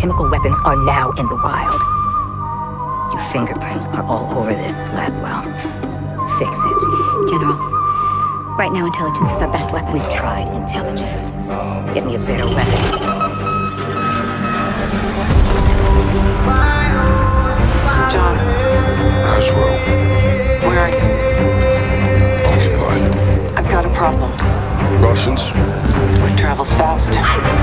Chemical weapons are now in the wild. Your fingerprints are all over this, Laswell. Fix it. General, right now intelligence is our best weapon. We've tried intelligence. Get me a better weapon. John. Laswell. Where are you? Occupied. I've got a problem. Russians? Word travels fast.